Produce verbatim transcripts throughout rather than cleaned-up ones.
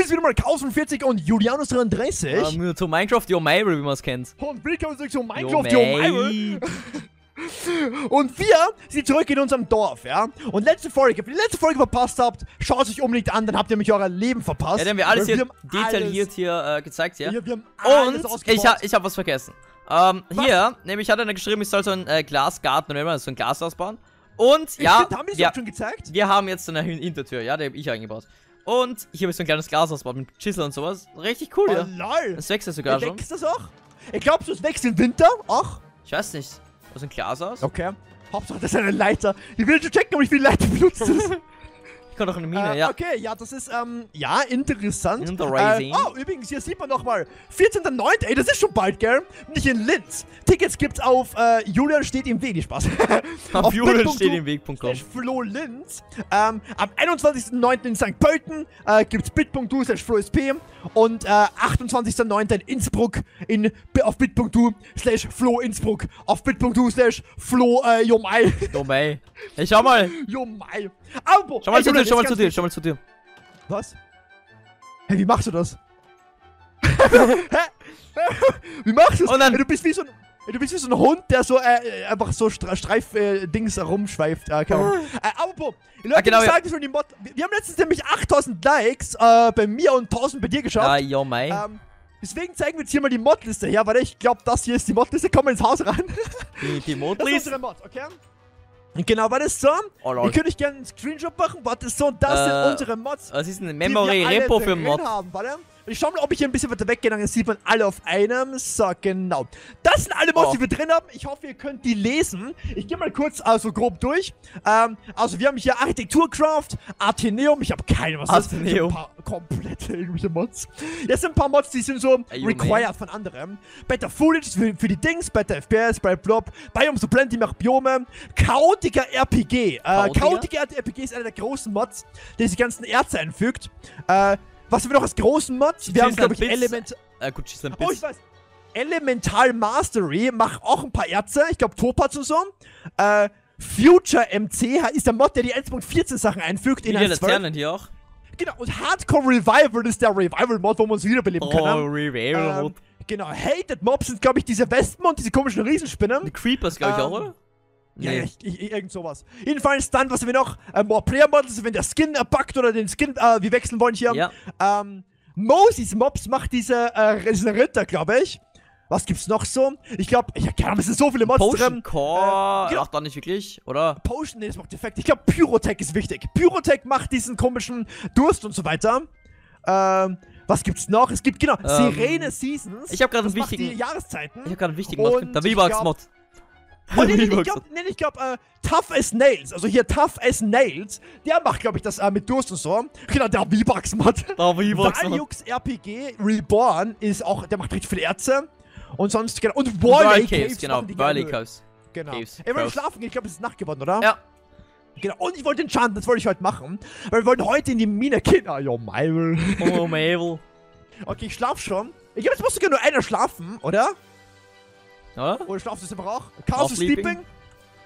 Hier ist wieder mal Chaosflo vierundvierzig und Julianus dreiunddreißig. Um, zu Minecraft Yo Myra, wie man es kennt. Und willkommen zurück zu Minecraft Yo Myra. Und wir sind zurück in unserem Dorf, ja? Und letzte Folge, wenn ihr die letzte Folge verpasst habt, schaut es euch unbedingt an, dann habt ihr nämlich euer Leben verpasst. Ja, dann haben wir alles wir hier detailliert alles, hier äh, gezeigt, ja? ja wir haben alles und ich, ha ich habe was vergessen. Ähm, was? Hier, nämlich hat einer geschrieben, ich soll so einen äh, Glasgarten oder immer so ein Glas ausbauen. Und ja, stimmt, haben wir das ja, auch schon gezeigt? Wir haben jetzt so eine Hintertür, ja, die habe ich eingebaut. Und hier habe ich so ein kleines Glas ausgebaut mit Chisel und sowas. Richtig cool, oh, ja. Lol. Das wächst ja sogar ja, schon. Wächst das auch? Ich glaube, es wächst im Winter auch. Ich weiß nicht. Was ein Glas aus? Okay. Hauptsache, das ist eine Leiter. Ich will schon checken, ob ich viel Leiter benutzt. Ich kann doch eine Mine, äh, ja. Okay, ja, das ist, ähm, ja, interessant. Äh, oh, übrigens, hier sieht man nochmal. vierzehnter neunter, ey, das ist schon bald, gell? Nicht in Linz. Tickets gibt's auf, äh, Julian steht im Weg, nicht Spaß. auf, auf Julian steht im Weg punkt com. Flo Linz. Ähm, am einundzwanzigsten neunten in Sankt Pölten äh, gibt's bit.du slash FloSP. Und äh, achtundzwanzigsten neunten in Innsbruck in, auf bit.du slash Flo Innsbruck. Auf bit.du slash Flo äh, Jomai. Jomai. Hey, schau mal. Jomai. Abo. Schau mal, ey, zu, dir, schau mal zu dir, schau mal zu dir. Was? Hey, wie machst du das? Wie machst du das? Und dann, hey, du bist wie so ein... Du bist wie so ein Hund, der so äh, einfach so Streif-Dings äh, herumschweift. Äh, äh, apropos, Leute, ah, genau, ich sage ja. schon die Mod. Wir haben letztens nämlich achttausend Likes äh, bei mir und tausend bei dir geschafft. Ah, yo, mei. Ähm, deswegen zeigen wir jetzt hier mal die Modliste her, weil ich glaube, das hier ist die Modliste. Komm mal ins Haus rein. Die, die Modliste? Das ist unsere Mod, okay? Genau, war das so? Oh, ihr könnt euch gerne einen Screenshot machen. War das so? Und das äh, sind unsere Mods. Das ist ein Memory-Repo für Mod. Haben, ich schau mal, ob ich hier ein bisschen weiter weggehe, dann sieht man alle auf einem. So, genau. Das sind alle Mods, oh. die wir drin haben. Ich hoffe, ihr könnt die lesen. Ich gehe mal kurz, also grob durch. Ähm, also, wir haben hier Architekturcraft, Arteneum. Ich habe keine was. Arteneum. Komplette irgendwelche Mods. Jetzt sind ein paar Mods, die sind so Ay, required man. Von anderen. Better Foliage für, für die Dings, Better F P S, Bright Blob, Biomes o' Plenty macht Biome, Chaotica R P G. Äh, Chaotica R P G ist einer der großen Mods, der die ganzen Erze einfügt. Äh, Was haben wir noch als großen Mod? Wir Schieß haben, glaube ich, Elemental... Äh, gut, Schieß oh, ich weiß. Elemental Mastery macht auch ein paar Erze. Ich glaube, Topaz und so. Äh, Future M C ist der Mod, der die eins punkt vierzehn Sachen einfügt. Wie in Laternen hier auch. Genau, und Hardcore Revival ist der Revival-Mod, wo man uns wiederbeleben oh, kann. Oh, Revival-Mod. Ähm, genau, Hated Mobs sind, glaube ich, diese Wespen und diese komischen Riesenspinnen. Die Creepers, glaube ich, ähm, auch, oder? Ja, nee. ich, ich, irgend sowas. Jedenfalls dann, was haben wir noch? Äh, More Player Models, wenn der Skin erpackt oder den Skin, äh, wir wechseln wollen hier. Ja. Ähm, Moses Mobs macht diese, äh, diese Ritter, glaube ich. Was gibt's noch so? Ich glaube, ich kann es sind so viele Mods Potion drin. Core, äh, genau. Ach, doch nicht wirklich, oder? Potion, nee, das macht Effekt. Ich glaube, Pyrotech ist wichtig. Pyrotech macht diesen komischen Durst und so weiter. Ähm, was gibt's noch? Es gibt, genau, ähm, Sirene Seasons. Ich habe gerade einen wichtigen. Die Jahreszeiten. Ich habe gerade einen wichtigen Mod. Der V-Bugs-Mod. Oh, nee, nee, ich glaube, nee, glaub, äh, Tough As Nails, also hier Tough As Nails, der macht, glaube ich, das äh, mit Durst und so. Genau, der V-Bugs-Mod. Der V-Bugs-Mod. Valiux R P G Reborn ist auch, der macht richtig viel Erze. Und sonst, genau, und Warly Caves, genau, Warly Caves. Genau. Caves. Ey, wenn wir schlafen gehen, ich glaube, es ist Nacht geworden, oder? Ja. Genau, und ich wollte den Chant, das wollte ich heute machen, weil wir wollten heute in die Mine gehen. Ah, yo, Mabel. Oh, Mabel. Okay, ich schlaf schon. Ich glaube, jetzt muss sogar nur einer schlafen, oder? Oder? Oder schlafst du es einfach auch? Chaos Sleeping?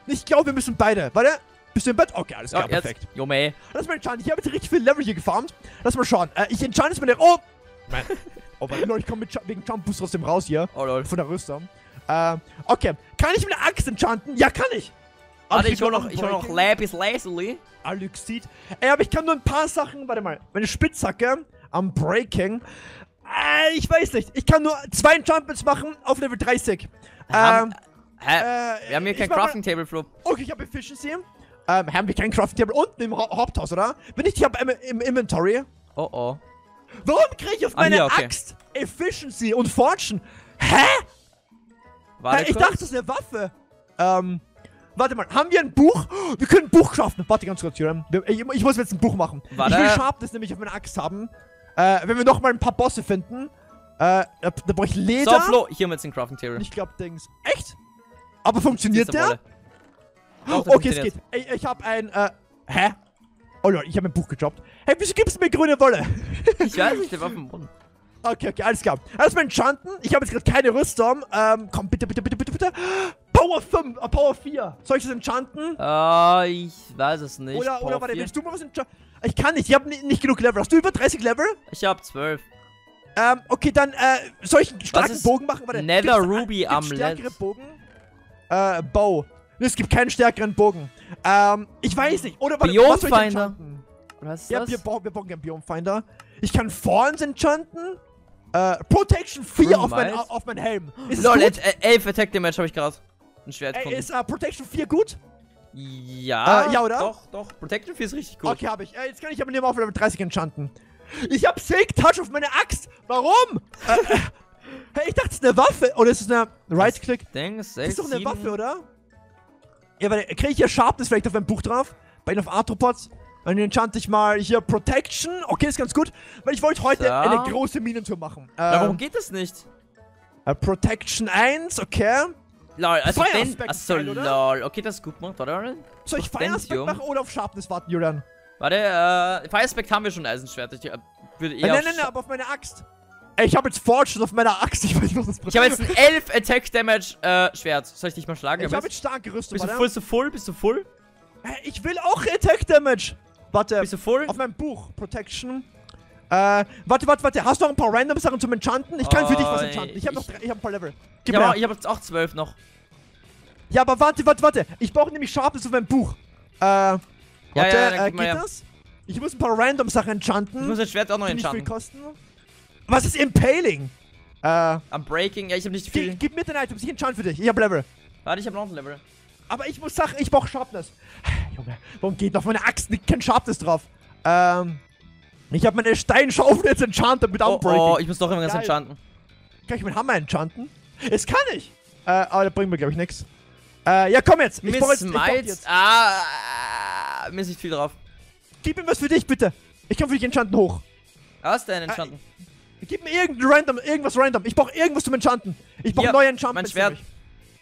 Ich glaube, wir müssen beide. Warte, bist du im Bett? Okay, alles klar, ja, perfekt. Yo, mei. Lass mal entscheiden. Ich habe jetzt richtig viel Level hier gefarmt. Lass mal schauen. Äh, ich entscheide jetzt mal den... Oh! Nein. Oh, warte, Leute, ich komme mit wegen Jump-Boost aus dem raus hier. Oh, lol. Von der Rüstung. Äh, okay. Kann ich mit einer Axt enchanten? Ja, kann ich. Aber warte, ich hole noch, hol noch Lapis Lazuli. Aluxid. Ey, aber ich kann nur ein paar Sachen... Warte mal. Meine Spitzhacke am Breaking. Äh, ich weiß nicht. Ich kann nur zwei Enchantments machen auf Level dreißig. Haben, ähm, hä? Äh, wir haben hier kein Crafting Table, Flo. Okay, ich habe Efficiency. Ähm, haben wir kein Crafting Table unten im ha Haupthaus, oder? Wenn ich die habe im, im Inventory. Oh oh. Warum kriege ich auf ah, meine hier, okay. Axt Efficiency und Fortune? Hä? Warte hä ich kurz. Dachte, das ist eine Waffe. Ähm, warte mal, haben wir ein Buch? Wir können ein Buch craften. Warte ganz kurz, Julian. Ich, ich muss jetzt ein Buch machen. Warte. Ich will Sharpness nämlich auf meine Axt haben. Äh, wenn wir nochmal ein paar Bosse finden. Äh, da, da brauche ich Leder. So, Flo, hier haben wir jetzt den Crafting Table. Ich glaube, Dings. Echt? Aber funktioniert der? Oh, okay, funktioniert. Es geht. Ich, ich habe ein, äh, hä? Oh Leute, ich habe ein Buch gedroppt. Hey, wieso gibst du mir grüne Wolle? Ich weiß nicht, der war auf dem Boden. Okay, okay, alles klar. Alles mal enchanten. Ich habe jetzt gerade keine Rüstung. Ähm, komm, bitte, bitte, bitte, bitte, bitte. Power fünf, äh, Power vier. Soll ich das enchanten? Ah, uh, ich weiß es nicht. Oder, Power oder, warte, willst du mal was enchanten? Ich kann nicht, ich habe nicht genug Level. Hast du über dreißig Level? Ich habe zwölf. Ähm, okay, dann, äh, soll ich einen starken Bogen machen? Warte, Nether Ruby am stärkeren Bogen? Äh, Bow. Es gibt keinen stärkeren Bogen. Ähm, ich weiß nicht. Oder warte, was soll ich enchanten? Was ist das? Ja, wir brauchen keinen Biomefinder. Ich kann Fawns enchanten. Äh, Protection vier auf mein, auf mein Helm. Ist Lol, elf Attack Damage habe ich gerade. Ein Schwert. Ey, ist uh, Protection vier gut? Ja, äh, ja, oder? Doch, doch. Protection vier ist richtig gut. Okay, habe ich. Äh, jetzt kann ich aber nicht mehr auf Level dreißig enchanten. Ich habe Silk Touch auf meine Axt. Warum? äh, äh, hey, ich dachte, es ist eine Waffe. Oder ist es eine Right-Click? Das ist doch eine Waffe, oder? Ja, warte, kriege ich ja Sharpness vielleicht auf mein Buch drauf? Bei den auf Arthropods? Dann enchante ich mal hier Protection. Okay, ist ganz gut. Weil ich wollte heute so eine große Minentour machen. Ähm, Warum geht das nicht? Uh, Protection eins, okay. Lol, also Fire-Aspekt, achso, lol. Okay, das ist gut gemacht, oder? Soll ich Fire-Aspekt machen oder auf Sharpness warten, Julian? Warte, äh, Fire-Aspekt haben wir schon, Eisenschwert. Ich äh, würde eher. Nein, nein, nein, aber auf meine Axt. Ey, ich habe jetzt Fortschritt auf meiner Axt. Ich weiß nicht, was das bringt. Ich habe jetzt ein elf Attack Damage äh, Schwert. Soll ich dich mal schlagen? Ich habe jetzt stark gerüstet, Mann. Bist du full? Bist du full? Ich will auch Attack Damage. Warte, bist du voll? Auf meinem Buch, Protection. Äh, warte, warte, warte. Hast du noch ein paar random Sachen zum Enchanten? Ich kann oh, für dich was enchanten. Ich habe noch drei, ich hab ein paar Level. Gib ja, mir. Ich habe jetzt auch zwölf noch. Ja, aber warte, warte, warte. Ich brauche nämlich Sharpness auf meinem Buch. Äh, warte, ja, ja, äh, geht ja. das? Ich muss ein paar random Sachen enchanten. Ich muss das Schwert auch noch enchanten. Nicht viel kosten. Was ist Impaling? Äh, I'm breaking. Ja, ich habe nicht viel. Gib, gib mir deine Items. Ich enchant für dich. Ich habe Level. Warte, ich habe noch ein Level. Aber ich muss Sachen, ich brauche Sharpness. Junge, warum geht auf meine Axt kein Sharpness drauf? Ähm, ich habe meine Steinschaufel jetzt enchantet mit Outbreaking. Oh, oh, ich muss doch irgendwas enchanten. Kann ich meinen Hammer enchanten? Es kann ich. Äh, aber das bringt mir, glaube ich, nichts. Äh, ja, komm jetzt. Ich brauche jetzt, ich brauch jetzt. Ah, mir ist nicht viel drauf. Gib ihm was für dich, bitte. Ich kann für dich enchanten hoch. Was denn enchanten? Äh, gib mir irgend random, irgendwas random. Ich brauche irgendwas zum enchanten. Ich brauche neue Enchantments. Mein Schwert.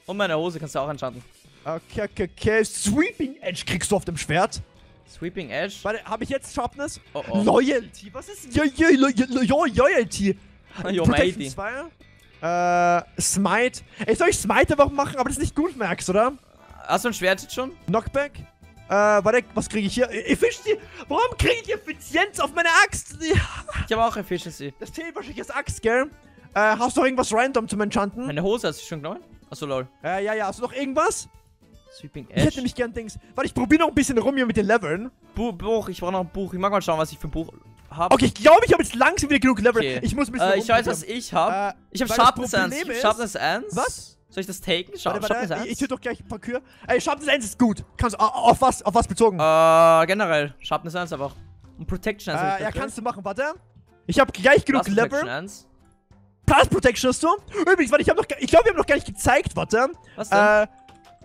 Und meine Hose kannst du auch enchanten. Okay, okay, okay. Sweeping Edge kriegst du auf dem Schwert. Sweeping Edge? Warte, hab ich jetzt Sharpness? Oh, oh. Loyalty, was ist das? Jo, jo, jo, jo, Loyalty. Jo, Protection zwei. Äh, Smite. Ey, soll ich Smite einfach machen? Aber das ist nicht gut, merkst du, oder? Hast du ein Schwert jetzt schon? Knockback. Äh, warte, was kriege ich hier? Efficiency. Warum kriege ich Effizienz auf meine Axt? Ich habe auch Efficiency. Das zählt wahrscheinlich als Axt, gell? Äh, hast du noch irgendwas random zum Enchanten? Meine Hose hast du schon genommen? Achso, lol. Äh, ja, ja, hast du noch irgendwas? Sweeping Edge. Ich hätte nämlich gern Dings. Warte, ich probiere noch ein bisschen rum hier mit den Leveln. Bu Buch, ich brauche noch ein Buch. Ich mag mal schauen, was ich für ein Buch habe. Okay, ich glaube, ich habe jetzt langsam wieder genug Level. Okay. Ich muss ein bisschen äh, ich weiß, was ich habe. Äh, ich habe Sharpness eins. Sharpness eins. Was? Soll ich das taken? Sharp warte, warte, Sharpness eins? Ich, ich tue doch gleich ein paar Kür. Ey, Sharpness eins ist gut. Kannst, auf was? Auf was bezogen? Äh, generell. Sharpness eins einfach. Und Protection eins. Äh, ja, kannst du machen. Warte. Ich habe gleich genug Plus Level. Protection eins. Plus Protection hast du? Übrigens, warte, ich habe noch... Ich glaube, wir haben noch gar nicht gezeigt. Warte. Was denn? Äh,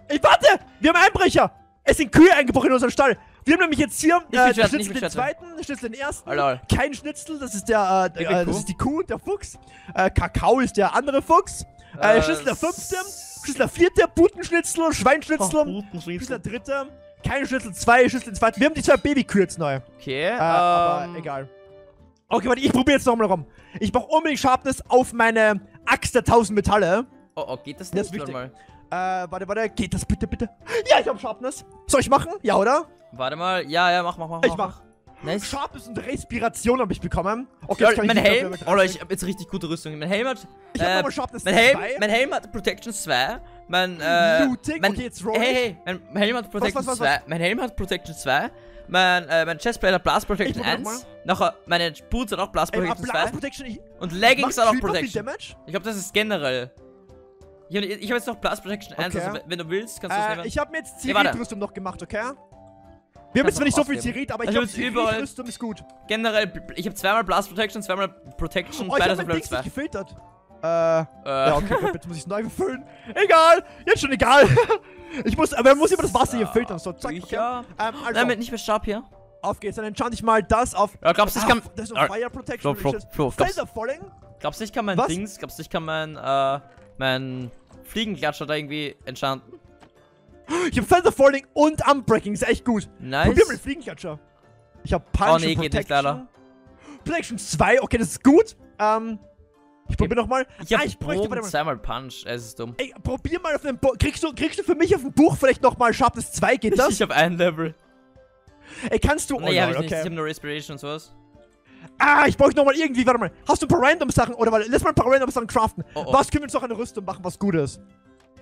Ey, warte! Wir haben Einbrecher! Es sind Kühe eingebrochen in unserem Stall! Wir haben nämlich jetzt hier äh, Schnitzel den zweiten, Schnitzel den ersten, Alter. Kein Schnitzel, das ist der, äh, äh, das ist die Kuh und der Fuchs, äh, Kakao ist der andere Fuchs, äh, äh, Schnitzel der fünfte, Schnitzel der vierte, Butenschnitzel, Schweinschnitzel, oh, Schnitzel der dritte, kein Schnitzel zwei, Schnitzel den zweiten. Wir haben die zwei Babykühe jetzt neu. Okay, äh, ähm, aber egal. Okay, warte, ich probiere jetzt nochmal rum. Ich brauche unbedingt Sharpness auf meine Axt der tausend Metalle. Oh, oh, geht das nicht? Das ist mal. Äh, warte, warte, geht das bitte, bitte? Ja, ich hab Sharpness. Soll ich machen? Ja, oder? Warte mal, ja, ja, mach, mach, mach. Ich mach. Nice. Sharpness und Respiration hab ich bekommen. Okay, ja, jetzt kann mein ich Helm. Oder ich hab jetzt richtig gute Rüstung. Mein Helm hat. Ich äh, hab nochmal Sharpness mein Helm, zwei. Mein Helm hat Protection zwei. Mein, äh. Looting. Mein, okay, jetzt roll. Hey, hey, mein, mein Helm hat Protection was, was, was, was? zwei. Mein Helm hat Protection zwei. Mein, äh, mein Chestplate hat Blast Protection eins. Nachher, meine Boots hat auch Blast Protection zwei. Blast Protection, ich, und Leggings hat auch Protection. Ich glaube, das ist generell. Ich, ich habe jetzt noch Blast Protection eins, okay. Also wenn du willst, kannst du das äh, nehmen. Ich habe mir jetzt Zirit-Rüstung noch gemacht, okay? Wir haben jetzt zwar nicht so viel Zirit, aber ich glaube, Zirit-Rüstung ist gut. Generell, ich habe zweimal Blast Protection, zweimal Protection, oh, beides auf Level zwei. Ich habe mein Ding nicht gefiltert. Äh, äh. Ja, okay, glaub, jetzt muss ich es neu befüllen. Egal, jetzt schon egal. Ich muss, aber man muss immer das Wasser hier filtern, so zack, okay. Ja. Ähm, also, nein, mit nicht mehr Sharp hier. Auf geht's, dann enchant ich mal das auf... Ja, glaubst du, ich kann... Das ist auf Fire Protection. Glaubst du, ich kann mein Dings, glaubst du, ich kann mein, äh... mein Fliegenklatscher da irgendwie enchanten. Ich hab Feather Falling und Unbreaking, ist echt gut. Nice. Probier mal den Fliegenklatscher. Ich hab Punch oh, nee, Protection. Geht nicht, leider. Protection zwei, okay, das ist gut. Ähm, ich okay. Probier nochmal. Ich hab ah, ich bräuchte, warte mal. zweimal Punch, es ist dumm. Ey, probier mal auf dem Buch. Kriegst du, kriegst du für mich auf dem Buch vielleicht nochmal Sharpness zwei, geht das? Ich hab ein Level. Ey, kannst du... Oh, nee, hab ich nicht. Okay. Ich hab nur Respiration und sowas. Ah, ich brauche nochmal irgendwie, warte mal. Hast du ein paar random Sachen? Oder warte, lass mal ein paar random Sachen craften. Oh, oh. Was können wir uns noch an der Rüstung machen, was gut ist?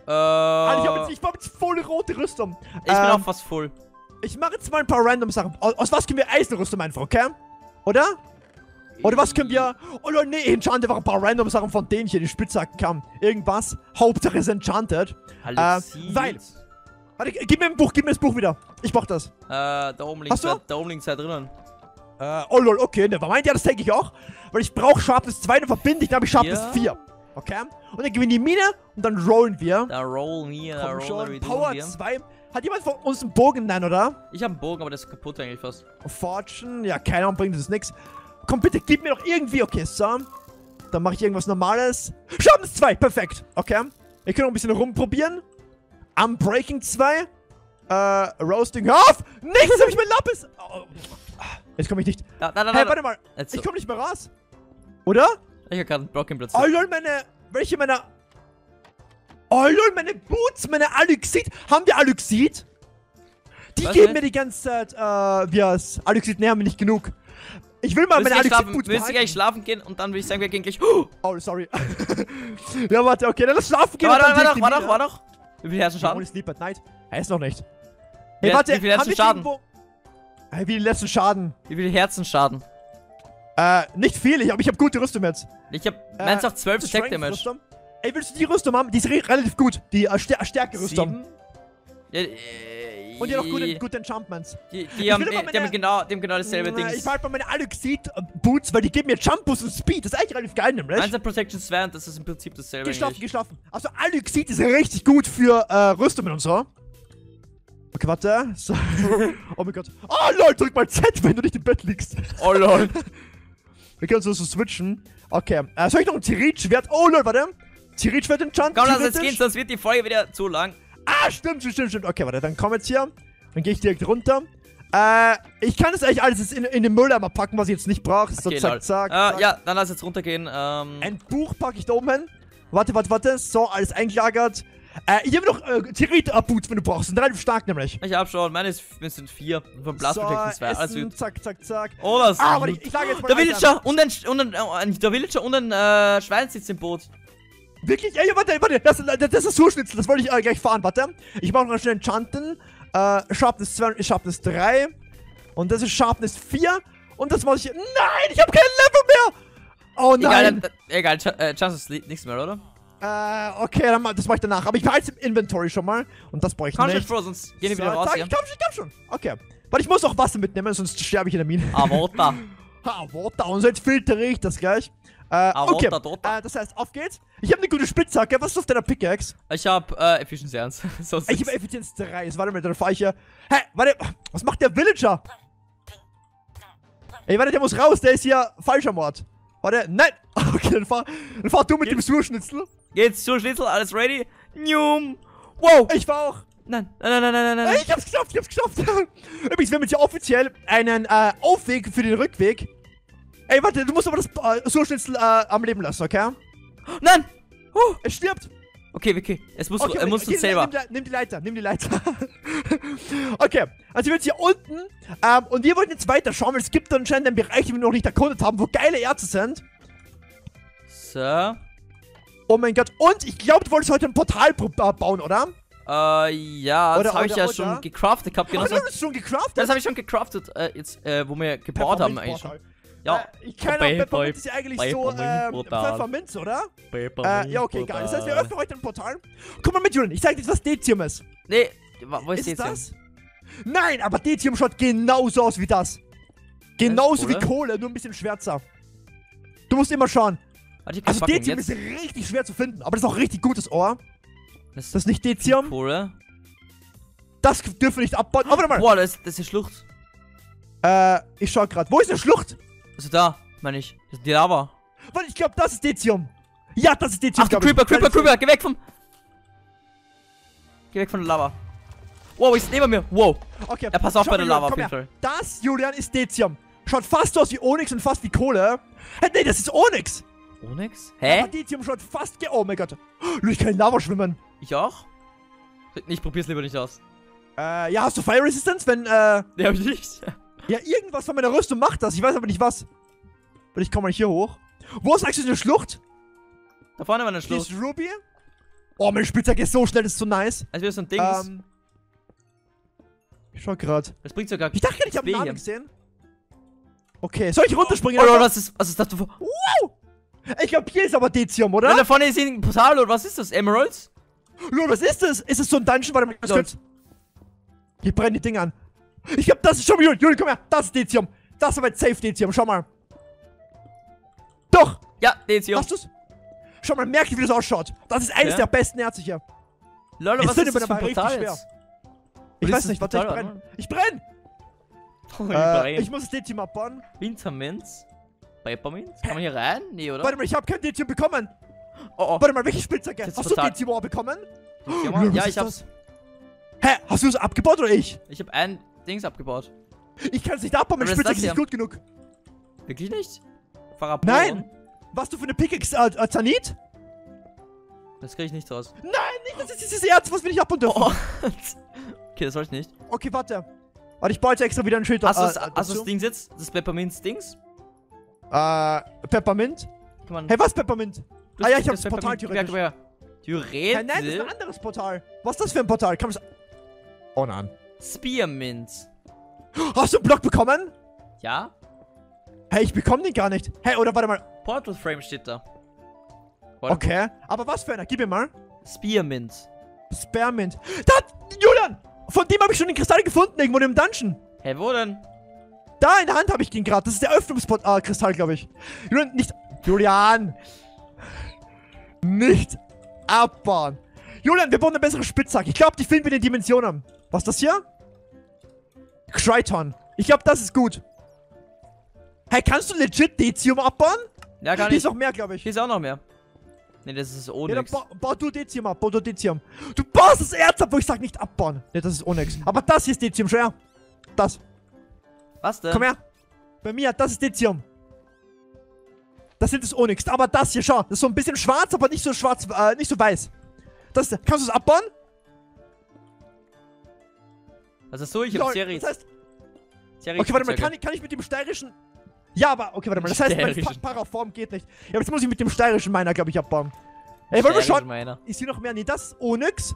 Äh... Also ich, hab jetzt, ich hab jetzt voll rote Rüstung. Ich ähm, bin auch fast voll. Ich mache jetzt mal ein paar random Sachen. Aus, aus was können wir Eisenrüstung einfach, okay? Oder? Oder was können wir... Oh Leute, nee, enchante einfach ein paar random Sachen von denen hier, die Spitzhacken kamen. Irgendwas. Hauptsache ist enchanted. Hallo, äh, weil... Warte, gib mir ein Buch, gib mir das Buch wieder. Ich brauch das. Äh, da oben links, da, da oben links, da drinnen. Äh, oh lol, okay, ne, meint ja, das denke ich auch. Weil ich brauche Sharpness zwei, dann verbinde ich, dann habe ich Sharpness vier. Okay? Und dann gehen wir in die Mine und dann rollen wir. Da rollen wir, da rollen wir. Power zwei. Hat jemand von uns einen Bogen? Nein, oder? Ich habe einen Bogen, aber der ist kaputt eigentlich fast. Fortune, ja, keine Ahnung, bringt das nix. Komm, bitte, gib mir doch irgendwie, okay, so. Dann mache ich irgendwas Normales. Sharpness zwei, perfekt, okay. Wir können noch ein bisschen rumprobieren. Unbreaking zwei. Äh, Roasting auf. Nichts, hab ich mein Lapis. Oh. Jetzt komme ich nicht. Da, da, da, hey, warte mal. So. Ich komme nicht mehr raus. Oder? Ich hab gerade einen Brocken plötzlich. Oh lol, meine... Welche meiner... Oh lol, meine Boots, meine Aluxid. Haben wir Aluxid? Die Was geben mir die ganze Zeit, äh, wie heißt Aluxid, ne, haben wir nicht genug. Ich will mal meine Aluxid-Boots behalten. Willst du gleich schlafen gehen und dann will ich sagen, wir gehen gleich... Oh, sorry. Ja, warte, okay, dann lass schlafen gehen. Ja, warte, warte, warte, warte, warte. Wie viel hast du Schaden? Sleep at night. Er ist noch nicht. Hey, warte, wie viel hast du Schaden? Hey, wie viel letzten Schaden? Wie viel Herzen-Schaden? Äh, nicht viel, ich, aber ich hab gute Rüstung jetzt. Ich hab, äh, meinst du auch zwölf Attack Damage? Rüstung? Ey, willst du die Rüstung haben? Die ist relativ gut. Die äh, Stär Stärke-Rüstung. Ja, äh, und die haben auch gute, gute Enchantments. Die, die, haben, meine, die haben genau, die haben genau dasselbe Ding. Ich behalte mal meine Aluxid-Boots, weil die geben mir Jump-Boost und Speed. Das ist eigentlich relativ geil, nämlich. Eins hat Protection zwei und das ist im Prinzip dasselbe. Geschlafen, geschlafen. Also Aluxid ist richtig gut für äh, Rüstung und so. Okay, warte. So. Oh mein Gott. Oh lol, drück mal Z, wenn du nicht im Bett liegst. Oh lol. Wir können uns das so switchen. Okay. Äh, soll ich noch ein Tirit-Schwert? Oh lol, warte. Tirit-Schwert enchanten. Komm, lass es gehen, sonst wird die Folge wieder zu lang. Ah, stimmt, stimmt, stimmt. Okay, warte, dann komm jetzt hier. Dann gehe ich direkt runter. Äh, ich kann das eigentlich alles jetzt in, in den Mülleimer packen, was ich jetzt nicht brauche. So, okay, zack, lol. zack, zack. Uh, ja, dann lass jetzt runtergehen. Ähm. Ein Buch packe ich da oben hin. Warte, warte, warte. So, alles eingelagert. Äh, ich habe noch äh, Tirit-Boots, wenn du brauchst. Sind relativ stark, nämlich. Ich hab schon. Meine sind vier. Von Blast Protection zwei. Alles gut. Zack, zack, zack. Oh, das ah, aber ich, ich sage jetzt mal. Der Villager und ein, und ein, oh, ein, der Villager und ein äh, Schwein sitzt im Boot. Wirklich? Ey, warte, warte. Das, das, das ist Zuschnitzel. Das wollte ich äh, gleich fahren. Warte. Ich mache noch schnell Enchanten. Äh, Sharpness zwei und Sharpness drei. Und das ist Sharpness vier. Und das mache ich. Nein, ich habe kein Level mehr. Oh nein. Egal, egal. Äh, Chances nichts mehr, oder? Äh, okay, dann mal, das mache ich danach. Aber ich war jetzt im Inventory schon mal. Und das brauche ich komm nicht. Komm schon vor, sonst gehen wir so, wieder raus. Komm schon, komm schon. Okay. Warte, ich muss auch Wasser mitnehmen, sonst sterbe ich in der Mine. Ah, Water. Ah, Water. Und jetzt filtere ich das gleich. Äh, ah, okay. Water, Water. Äh, das heißt, auf geht's. Ich habe eine gute Spitzhacke. Was ist auf deiner Pickaxe? Ich habe äh, Efficiency eins. Sonst ich habe Effizienz drei. Jetzt warte mal, dann fahre ich hier. Hä, warte. Was macht der Villager? Ey, warte, der muss raus. Der ist hier falscher Mord. Warte, nein. Okay, dann fahr, dann fahr du mit Ge dem Surschnitzel. Geht's zur Schlüssel, alles ready? Njum! Wow! Ich war auch! Nein, nein, nein, nein, nein, nein! Ich hab's geschafft, ich hab's geschafft! Übrigens, wir haben jetzt hier offiziell einen äh, Aufweg für den Rückweg. Ey, warte, du musst aber das äh, Surschnitzel äh, am Leben lassen, okay? Nein! Huh. Es stirbt! Okay, okay, es muss, okay, er muss okay, selber. Nimm, nimm die Leiter, nimm die Leiter. Okay, also wir sind hier unten ähm, und wir wollten jetzt weiter schauen, weil es gibt anscheinend einen Bereich, den wir noch nicht erkundet haben, wo geile Ärzte sind. So. Oh mein Gott, und ich glaube, du wolltest heute ein Portal bauen, oder? Äh, ja, das habe ich ja schon gecraftet gehabt. Genau, du hast schon gecraftet? Das habe ich schon gecraftet, äh, jetzt, äh, wo wir gebaut haben eigentlich schon. Ja. Äh, ich kann auch, Peppermint ist ja eigentlich so, ähm, Pfefferminz, oder? Äh, ja, okay, egal. Das heißt, wir öffnen heute ein Portal. Guck mal mit, Julian, ich zeig dir, was Detium ist. Nee, wo ist Detium? Ist das? Nein, aber Detium schaut genauso aus wie das. Genauso wie Kohle, nur ein bisschen schwärzer. Du musst immer schauen. Also Detium ist richtig schwer zu finden, aber das ist auch richtig gutes Ohr. Das ist nicht Detium. Das dürfen wir nicht abbauen. Aber mal. Boah, das ist die Schlucht. Äh, ich schau gerade. Wo ist die Schlucht? Also da, meine ich. Das ist die Lava. Warte, ich glaube, das ist Detium. Ja, das ist Detium. Ach, Creeper, Creeper, Creeper. Geh weg vom... Geh weg von der Lava. Wow, ist neben mir. Wow. Okay. Er passt auf bei der Lava auf jeden Fall. Das, Julian, ist Detium. Schaut fast aus wie Onyx und fast wie Kohle. Hey, nee, das ist Onyx. Onyx? Hä? Aber Detium schon fast ge... Oh mein Gott. Ich kann in Lava schwimmen. Ich auch? Ich probier's lieber nicht aus. Äh, ja, hast du Fire Resistance? Wenn, äh... Nee, hab ich nicht. Ja, irgendwas von meiner Rüstung macht das. Ich weiß aber nicht was. Und ich komme mal hier hoch. Wo ist eigentlich eine Schlucht? Da vorne war eine Schlucht. Hier ist Ruby. Oh, mein Spielzeug ist so schnell, das ist so nice. Also, wir sind so ein Dings. Ähm, ich schau grad. Das bringt sogar. Ich dachte, ich habe einen Namen gesehen. Okay, soll ich runterspringen? Oh, oh, oh, was ist, was ist das? Wow! Ich glaube, hier ist aber Dezium, oder? Ja, da vorne ist ein Portal, oder was ist das? Emeralds? Lol, was ist das? Ist das so ein Dungeon? Warte mal, kurz. Hier brennen die Dinge an. Ich glaube, das ist schon mal Juli. Juli, komm her. Das ist Dezium. Das ist mein Safe Dezium. Schau mal. Doch. Ja, Dezium. Hast du's? Schau mal, merk dir, wie das ausschaut. Das ist eines ja. der besten Ärzte hier. Lol, was ist das für ein Portal jetzt? Ich weiß nicht, warte, ich brenne. Ich brenne! Oh, äh, ich muss das D-Team abbauen. Winterminz? Peppermint? Kann man hier rein? Nee, oder? Warte mal, ich hab kein D-Team bekommen! Oh, oh. Warte mal, welche Spielzeug? Hast total. du D-Team bekommen? Oh, ja, ich hab's. Hä? Hast du es abgebaut oder ich? Ich hab ein Dings abgebaut. Ich kann es nicht abbauen, mein Spielzeug ist nicht gut genug. Wirklich nicht? Farapon? Nein! Was du für eine Pickaxe? Äh, äh, Zanit? Das krieg ich nicht raus. Nein, nicht! Das ist dieses Erz, was will ich abbauen dürfen? Oh. Okay, das soll ich nicht. Okay, warte. Warte, ich baue jetzt extra wieder ein Schild. Hast du äh, das Ding jetzt? Das Peppermint-Dings? Äh, Peppermint? Hey, was Peppermint? Ah ja, ich hab das Portal theoretisch. Ja, theoretisch? Nein, das ist ein anderes Portal. Was ist das für ein Portal? Kann man das... Oh nein. Spearmint. Hast du einen Block bekommen? Ja. Hey, ich bekomme den gar nicht. Hey, oder warte mal. Portal Frame steht da. Portal okay, Frame. Aber was für einer? Gib mir mal. Spearmint. Spearmint. Das, Julian! Von dem habe ich schon den Kristall gefunden, irgendwo in dem Dungeon. Hä, hey, wo denn? Da in der Hand habe ich den gerade. Das ist der Öffnungsport-Kristall, glaube ich. Julian, nicht... Julian! Nicht abbauen. Julian, wir bauen eine bessere Spitzhacke. Ich glaube, die finden wir in den Dimensionen. Was ist das hier? Kryton. Ich glaube, das ist gut. Hey, kannst du legit Dezium abbauen? Ja, kann ich. Hier ist noch mehr, glaube ich. Hier ist auch noch mehr. Ne, das ist Onyx. Ja, ba bau du Dezium ab, bau du Dezium. Du baust das Erz ab, wo ich sag nicht abbauen. Ne, das ist Onyx. Aber das hier ist Dezium, schau her. Das. Was denn? Komm her. Bei mir, das ist Dezium. Das sind das Onyx. Aber das hier, schau. Das ist so ein bisschen schwarz, aber nicht so schwarz, äh, nicht so weiß. Das ist, kannst du es abbauen? Also so, ich hab Series. Das heißt, Series okay, warte mal, kann ich, kann ich mit dem steirischen... Ja, aber, okay, warte mal, das heißt, meine pa Paraform geht nicht. Ja, jetzt muss ich mit dem steirischen Miner, glaube ich, abbauen. Ey, wollen wir schauen? Miner. Ist hier noch mehr? Nee, das ist Onyx.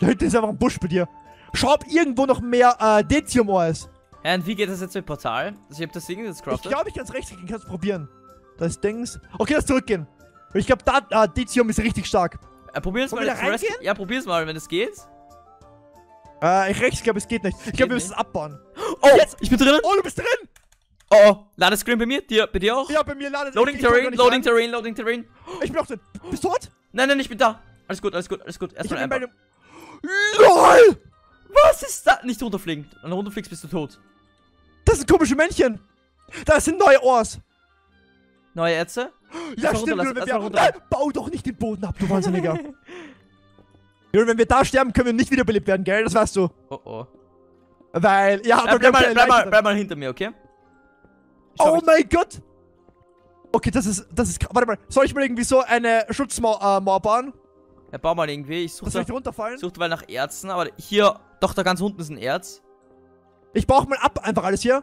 Da hinten ist einfach ein Busch bei dir. Schau, ob irgendwo noch mehr äh, Dezium-Ohr ist. Ja, und wie geht das jetzt mit Portal? Also, ich hab das Ding jetzt crafted. Ich glaube, ich kann es rechtsklicken, kann es probieren. Das Dings. Okay, lass zurückgehen. Ich glaube, da, äh, Dezium ist richtig stark. Äh, probier's mal. Da reingehen? Ja, probier's mal, wenn es geht. Äh, ich rechts, ich glaube, es geht nicht. Das ich glaube, wir müssen es abbauen. Oh, jetzt, ich bin drin. Oh, du bist drin. Oh, oh, Ladescreen bei mir? Dir, bei dir auch? Ja, bei mir ladet. Loading Terrain, Loading Terrain, Loading Terrain. Ich bin auch drin. Bist du tot? Nein, nein, ich bin da. Alles gut, alles gut, alles gut. Erstmal einfach. LOL! Was ist da? Nicht runterfliegen. Wenn du runterfliegst, bist du tot. Das sind komische Männchen. Das sind neue Ohrs. Neue Ärzte? Ja, erst stimmt, Jürgen, wenn wir... Nein, bau doch nicht den Boden ab, du Wahnsinniger. Jürgen, wenn wir da sterben, können wir nicht wiederbelebt werden, gell? Das weißt du. Oh, oh. Weil... Ja, aber... Bleib mal, bleib mal, bleib mal hinter mir, okay? Oh mein Gott! Okay, das ist, das ist, warte mal, soll ich mal irgendwie so eine Schutzmauer äh, bauen? Ja, bau mal irgendwie, ich suche da, such mal nach Erzen, aber hier, doch, da ganz unten ist ein Erz. Ich baue mal ab, einfach alles hier.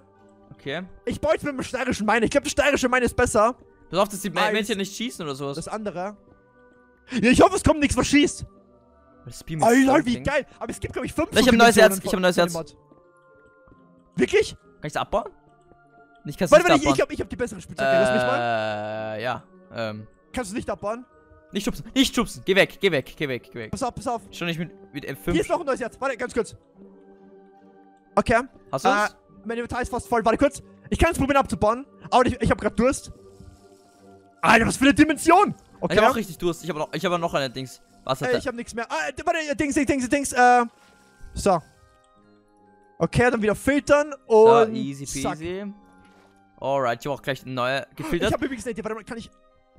Okay. Ich baue jetzt mit dem steirischen Mine, ich glaube, der steirische Mine ist besser. Pass auf, dass die Eins. Männchen nicht schießen oder sowas. Das andere. Ja, ich hoffe, es kommt nichts, was schießt. Das Alter, wie geil, aber es gibt, glaube ich, fünf. Ich habe ein neues Erz, ich habe ein neues Erz. Wirklich? Kann ich es abbauen? Ich kann's warte, nicht warte, ich, ich, hab, ich hab die bessere Spielzeit. Äh, lass mich mal. Ja, ähm. Kannst du nicht abbauen? Nicht schubsen, nicht schubsen. Geh weg, geh weg, geh weg, geh weg. Pass auf, pass auf. Schon nicht mit, mit F fünf. Hier ist noch ein neues Herz. Warte, ganz kurz. Okay. Hast du äh, es? Mein Inventar ist fast voll. Warte kurz. Ich kann es probieren abzubauen, aber ich, ich hab grad Durst. Alter, was für eine Dimension! Okay. Ich hab auch richtig Durst. Ich hab noch, ich hab noch eine Dings. Was hat äh, ich hab nichts mehr. Ah, warte, Dings, Dings, Dings, Dings, äh. So. Okay, dann wieder filtern und. So, easy peasy. Zack. Alright, ich habe auch gleich eine neue gefiltert. Ich habe übrigens eine Idee, warte mal, kann ich...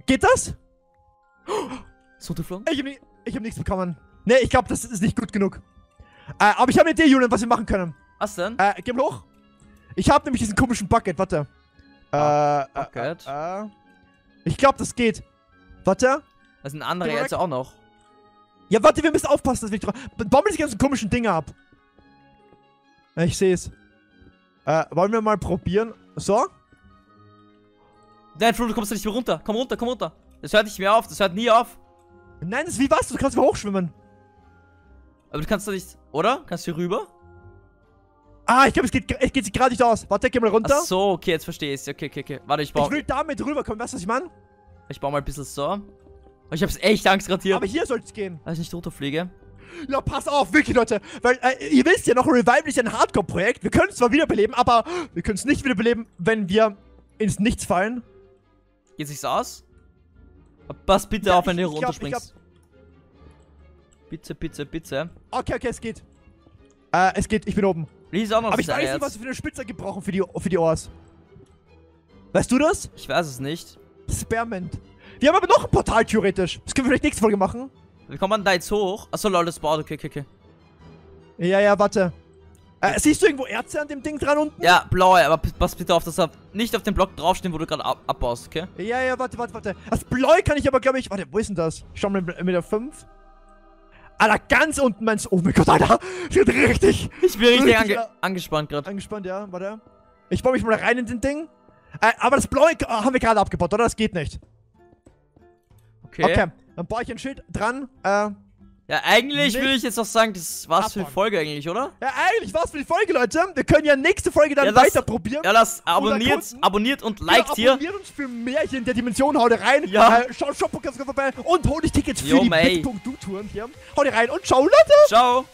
Geht das? So, du Flon? Ich habe hab nichts bekommen. Ne, ich glaube, das ist nicht gut genug. Äh, aber ich habe eine Idee, Julian, was wir machen können. Was denn? Äh, geh mal hoch. Ich habe nämlich diesen komischen Bucket, warte. Oh, äh, Bucket? Äh, äh, ich glaube, das geht. Warte. Das sind andere jetzt auch noch. Ja, warte, wir müssen aufpassen, dass wir nicht drauf... Bauen wir diese ganzen komischen Dinge ab. Ich sehe es. Äh, wollen wir mal probieren? So? Nein, Flo, du kommst da nicht mehr runter. Komm runter, komm runter. Das hört nicht mehr auf, das hört nie auf. Nein, das ist wie was? Du kannst mal hochschwimmen. Aber du kannst da nicht, oder? Kannst du hier rüber? Ah, ich glaube, es geht, es geht sich gerade nicht aus. Warte, geh mal runter. Ach so, okay, jetzt verstehe ich es. Okay, okay, okay. Warte, ich baue... Ich will damit rüberkommen, weißt du, was ich meine? Ich baue mal ein bisschen so. Ich hab's echt Angst gerade hier. Aber hier soll es gehen. Als ich nicht runterfliege. Ja, pass auf, wirklich, Leute. Weil, äh, ihr wisst ja noch, Revival ist ein Hardcore-Projekt. Wir können es zwar wiederbeleben, aber wir können es nicht wiederbeleben, wenn wir ins Nichts fallen. Geht sich's aus? Pass bitte ja, auf, wenn ich, du hier runterspringst. Glaub... Bitte, bitte, bitte. Okay, okay, es geht. Äh, es geht, ich bin oben. Lies auch noch. Aber ich weiß nicht, was wir für eine Spitze gebrauchen für die, für die Oars. Weißt du das? Ich weiß es nicht. Spearmint. Wir haben aber noch ein Portal, theoretisch. Das können wir vielleicht nächste Folge machen. Wie kommt man da jetzt hoch? Achso, lol, das baut. Okay, okay, okay. Ja, ja, warte. Äh, siehst du irgendwo Erze an dem Ding dran unten? Ja, blaue, aber pass bitte auf, dass er nicht auf dem Block draufstehen, wo du gerade ab abbaust, okay? Ja, ja, warte, warte, warte. Das blaue kann ich aber, glaube ich... Warte, wo ist denn das? Schau mal mit der fünf. Alter, ganz unten meinst du... Oh mein Gott, Alter. Ich bin richtig... Ich bin richtig, richtig ange ja. angespannt gerade. Angespannt, ja, warte. Ich baue mich mal rein in den Ding. Äh, aber das blaue äh, haben wir gerade abgebaut, oder? Das geht nicht. Okay. Okay, dann baue ich ein Schild dran. Äh, ja, eigentlich würde ich jetzt noch sagen, das war's abbauen. Für die Folge eigentlich, oder? Ja, eigentlich war's für die Folge, Leute. Wir können ja nächste Folge dann ja, das, weiter probieren. Ja, das abonniert, abonniert und liked hier. Ja, abonniert uns für mehr hier in der Dimension. Haut rein. Ja. Äh, schaut Shop Punkt com vorbei und holt euch Tickets für jo, die Bit Punkt D U Touren hier. Haut rein und ciao, Leute. Ciao.